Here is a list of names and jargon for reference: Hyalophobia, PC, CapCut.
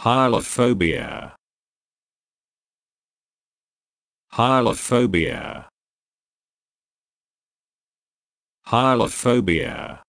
Hyalophobia. Hyalophobia. Hyalophobia.